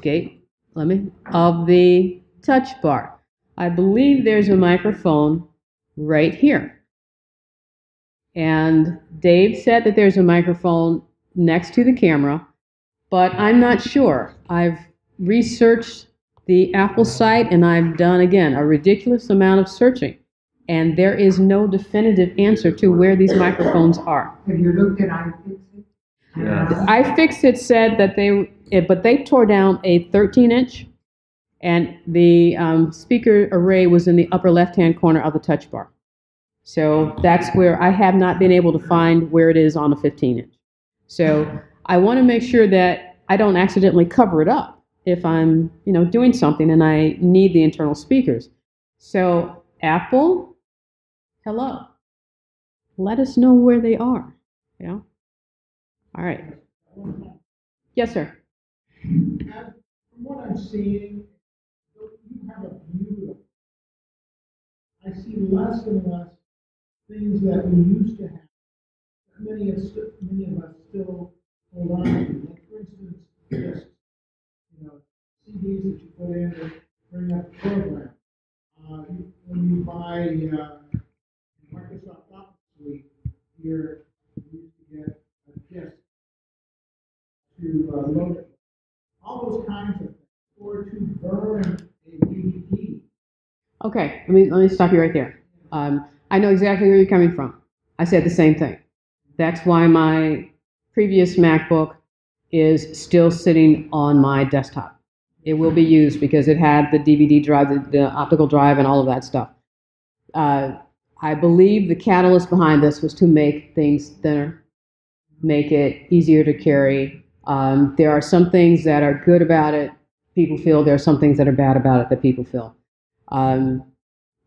the touch bar. I believe there's a microphone right here. And Dave said that there's a microphone next to the camera, but I'm not sure. I've researched the Apple site and I've done, again, a ridiculous amount of searching. And there is no definitive answer to where these microphones are. Have you looked at iFixit? Yeah. iFixit said that they tore down a 13-inch, and the speaker array was in the upper left-hand corner of the touch bar. So that's where I have not been able to find where it is on a 15-inch. So I want to make sure that I don't accidentally cover it up if I'm, you know, doing something and I need the internal speakers. So Apple, hello. Let us know where they are. Yeah. All right. Yes, sir. From what I'm seeing, you have a view. I see less and less things that we used to have. Many of us still hold on to. Like for instance, just, you know, CDs that you put in and bring up the program. When you buy Microsoft Office Suite here, you used to get a disk to load it. All those kinds of things, or to burn a DVD. Okay, let me stop you right there. I know exactly where you're coming from. I said the same thing. That's why my previous MacBook is still sitting on my desktop. It will be used because it had the DVD drive, the optical drive, and all of that stuff. I believe the catalyst behind this was to make things thinner, make it easier to carry. There are some things that are good about it, people feel. There are some things that are bad about it that people feel.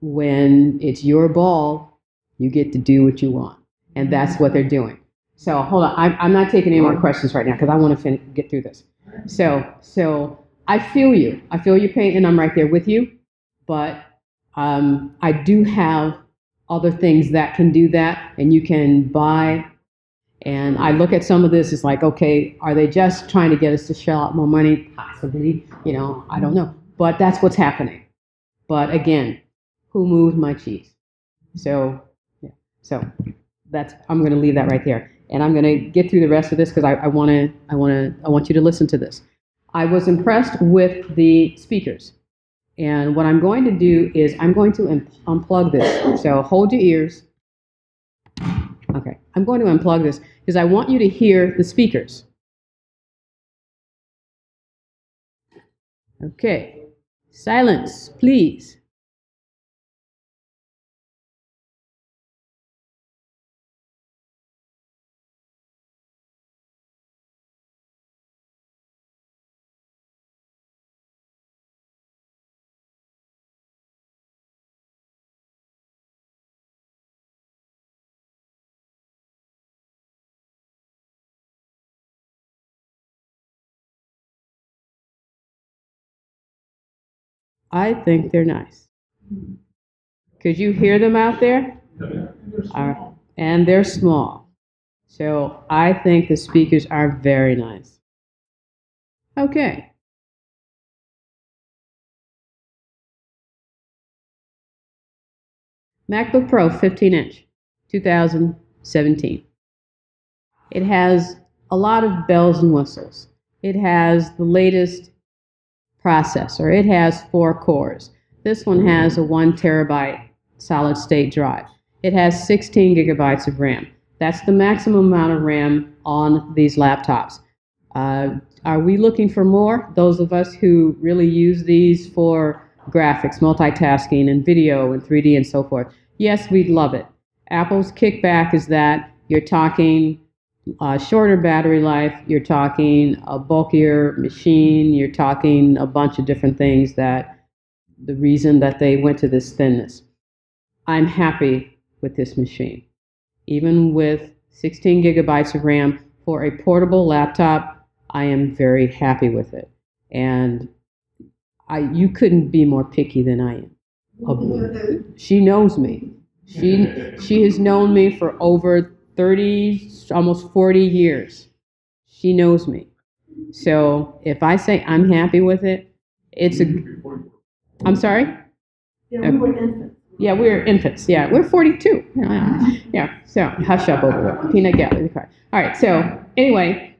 When it's your ball, you get to do what you want. And that's what they're doing. So hold on, I'm not taking any more questions right now because I want to get through this. So I feel your pain, and I'm right there with you. But I do have other things that can do that, and you can buy. And I look at some of this, it's like, okay, are they just trying to get us to shell out more money? Possibly, you know, I don't know. But that's what's happening. But again, who moved my cheese? So, yeah. So that's, I'm going to leave that right there. And I'm going to get through the rest of this because I want you to listen to this. I was impressed with the speakers. And what I'm going to do is I'm going to unplug this. So hold your ears. Okay, I'm going to unplug this because I want you to hear the speakers. Okay, silence, please. I think they're nice. Could you hear them out there? All right. And they're small. So I think the speakers are very nice. Okay. MacBook Pro 15-inch, 2017. It has a lot of bells and whistles. It has the latest processor. It has 4 cores. This one has a 1 terabyte solid state drive. It has 16 gigabytes of RAM. That's the maximum amount of RAM on these laptops. Are we looking for more? Those of us who really use these for graphics, multitasking, and video, and 3D, and so forth. Yes, we'd love it. Apple's kickback is that you're talking shorter battery life, you're talking a bulkier machine, you're talking a bunch of different things that the reason that they went to this thinness. I'm happy with this machine. Even with 16 gigabytes of RAM for a portable laptop, I am very happy with it. And you couldn't be more picky than I am. She knows me. She has known me for over 30, almost 40 years. She knows me. So if I say I'm happy with it, it's a... I'm sorry? Yeah, we were infants. Yeah, we were infants. Yeah, we're 42. Yeah, so hush up over there. Peanut gallery. All right, so anyway,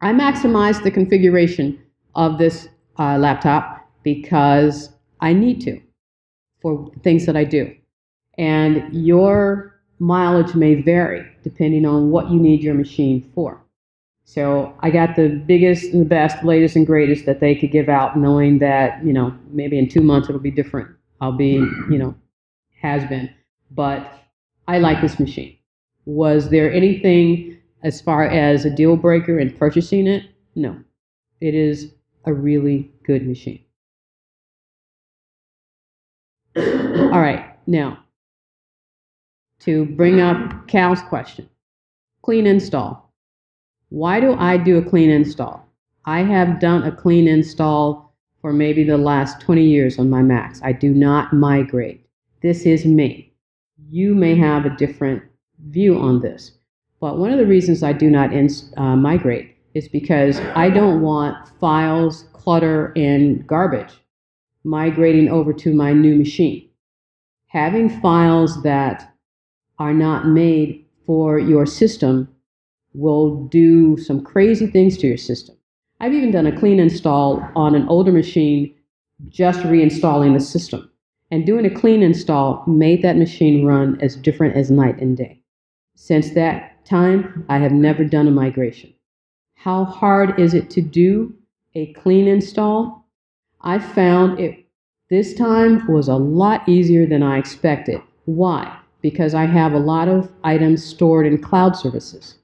I maximized the configuration of this laptop because I need to for things that I do. And your mileage may vary depending on what you need your machine for. So I got the biggest and the best, latest and greatest that they could give out, knowing that, you know, maybe in 2 months it'll be different. I'll be, you know, has been. But I like this machine. Was there anything as far as a deal breaker in purchasing it? No. It is a really good machine. All right, now, to bring up Cal's question. Clean install. Why do I do a clean install? I have done a clean install for maybe the last 20 years on my Macs. I do not migrate. This is me. You may have a different view on this. But one of the reasons I do not migrate is because I don't want files, clutter, and garbage migrating over to my new machine. Having files that are not made for your system will do some crazy things to your system. I've even done a clean install on an older machine, just reinstalling the system. And doing a clean install made that machine run as different as night and day. Since that time, I have never done a migration. How hard is it to do a clean install? I found it this time was a lot easier than I expected. Why? Because I have a lot of items stored in cloud services.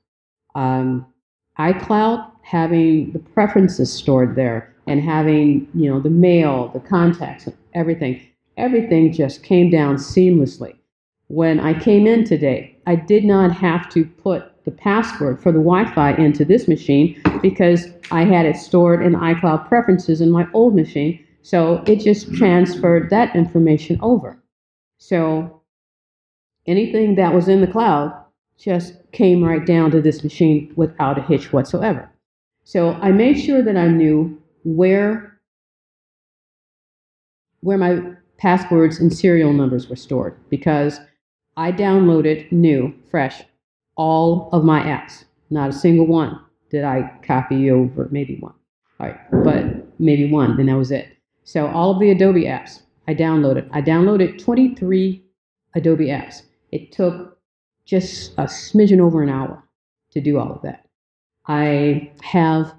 iCloud, having the preferences stored there and having, you know, the mail, the contacts, everything just came down seamlessly. When I came in today, I did not have to put the password for the Wi-Fi into this machine because I had it stored in iCloud preferences in my old machine. So it just transferred that information over. So anything that was in the cloud just came right down to this machine without a hitch whatsoever. So I made sure that I knew where my passwords and serial numbers were stored because I downloaded new, fresh, all of my apps. Not a single one did I copy over, maybe one. All right, but maybe one, and that was it. So all of the Adobe apps I downloaded. I downloaded 23 Adobe apps. It took just a smidgen over an hour to do all of that. I have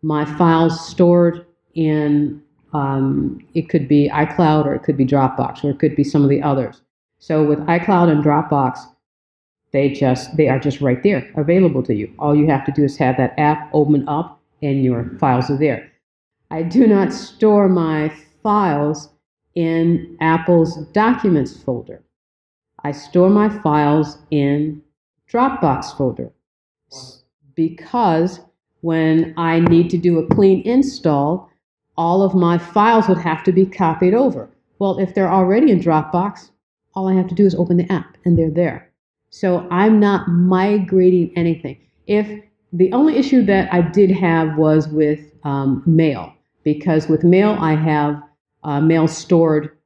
my files stored in, it could be iCloud or it could be Dropbox or it could be some of the others. So with iCloud and Dropbox, they are just right there available to you. All you have to do is have that app open up and your files are there. I do not store my files in Apple's Documents folder. I store my files in Dropbox folder because when I need to do a clean install, all of my files would have to be copied over. Well, if they're already in Dropbox, all I have to do is open the app and they're there. So I'm not migrating anything. The only issue that I did have was with mail. Because with mail, I have mail stored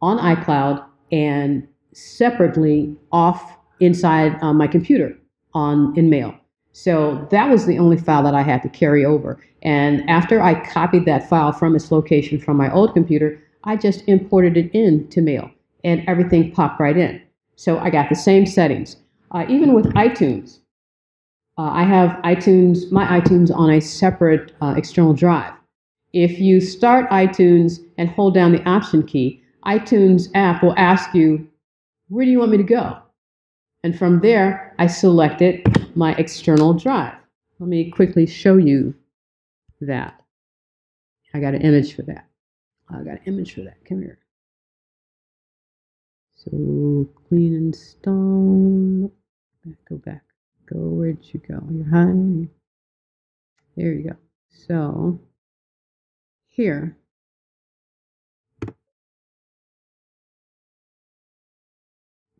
on iCloud and separately off inside my computer in mail. So that was the only file that I had to carry over. And after I copied that file from its location from my old computer, I just imported it into mail and everything popped right in. So I got the same settings. Even with iTunes, I have my iTunes on a separate external drive. If you start iTunes and hold down the Option key, iTunes app will ask you, where do you want me to go? And from there, I selected my external drive. Let me quickly show you that. I got an image for that. Come here. So clean install. Go back. Go. Where'd you go? You're hiding. There you go. So here.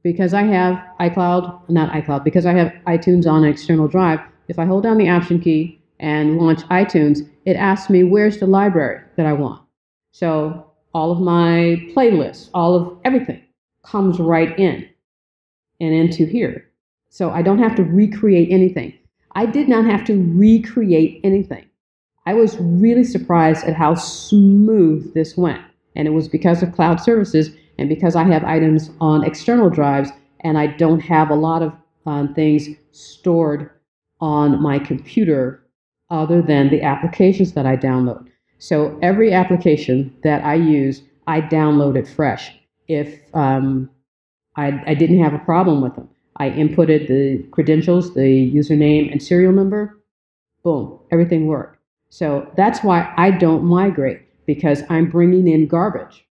Because I have because I have iTunes on an external drive, if I hold down the Option key and launch iTunes, it asks me where's the library that I want. So all of my playlists, all of everything comes right in and into here. So I don't have to recreate anything. I did not have to recreate anything. I was really surprised at how smooth this went. And it was because of cloud services and because I have items on external drives and I don't have a lot of things stored on my computer other than the applications that I download. So every application that I use, I download it fresh. If I didn't have a problem with them, I inputted the credentials, the username and serial number, boom, everything worked. So that's why I don't migrate, because I'm bringing in garbage.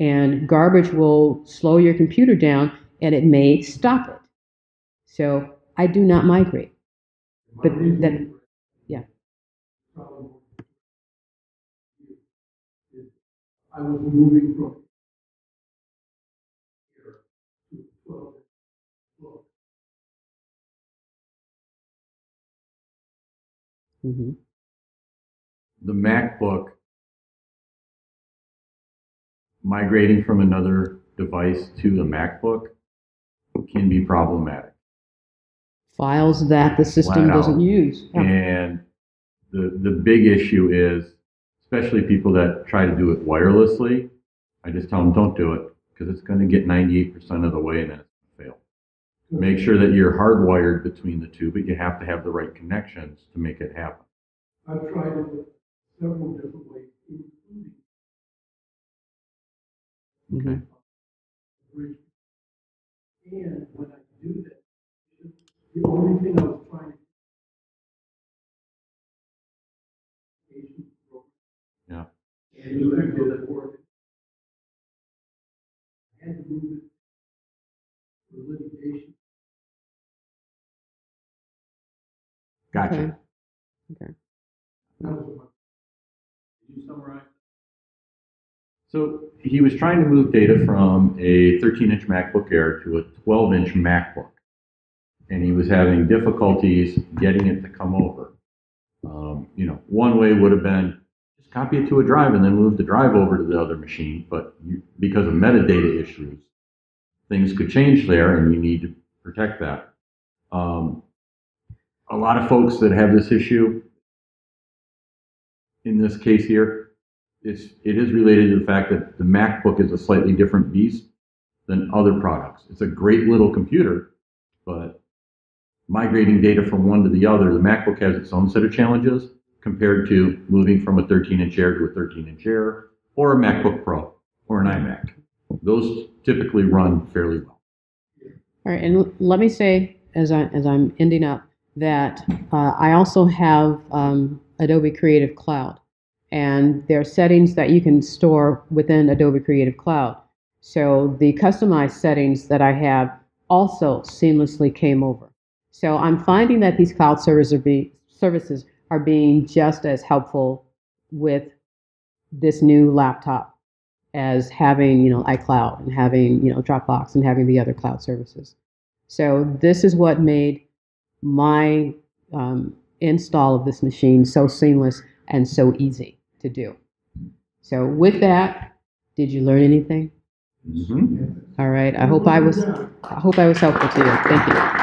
And garbage will slow your computer down and it may stop it. So I do not migrate. But then, yeah. I was moving from here to 12. The MacBook migrating from another device to the MacBook can be problematic. Files that the system doesn't use. Yeah. And the big issue is, especially people that try to do it wirelessly, I just tell them don't do it because it's going to get 98% of the way and then it's going to fail. Make sure that you're hardwired between the two, but you have to have the right connections to make it happen. I've tried it several different ways, including and when I do that, the only thing I was trying to do was and do that work. I had to move it for litigation. Gotcha. Okay. Did you summarize? So he was trying to move data from a 13-inch MacBook Air to a 12-inch MacBook, and he was having difficulties getting it to come over. You know, one way would have been just copy it to a drive and then move the drive over to the other machine, but because of metadata issues, things could change there, and you need to protect that. A lot of folks that have this issue, in this case here, it is related to the fact that the MacBook is a slightly different beast than other products. It's a great little computer, but migrating data from one to the other, the MacBook has its own set of challenges compared to moving from a 13-inch Air to a 13-inch Air, or a MacBook Pro, or an iMac. Those typically run fairly well. All right, and let me say, as I'm ending up, that I also have Adobe Creative Cloud, and there are settings that you can store within Adobe Creative Cloud. So the customized settings that I have also seamlessly came over. So I'm finding that these cloud services are being just as helpful with this new laptop as having, you know, iCloud and having, you know, Dropbox and having the other cloud services. So this is what made my install of this machine so seamless and so easy to do. So with that, did you learn anything? Mm-hmm. All right. I hope I was helpful to you. Thank you.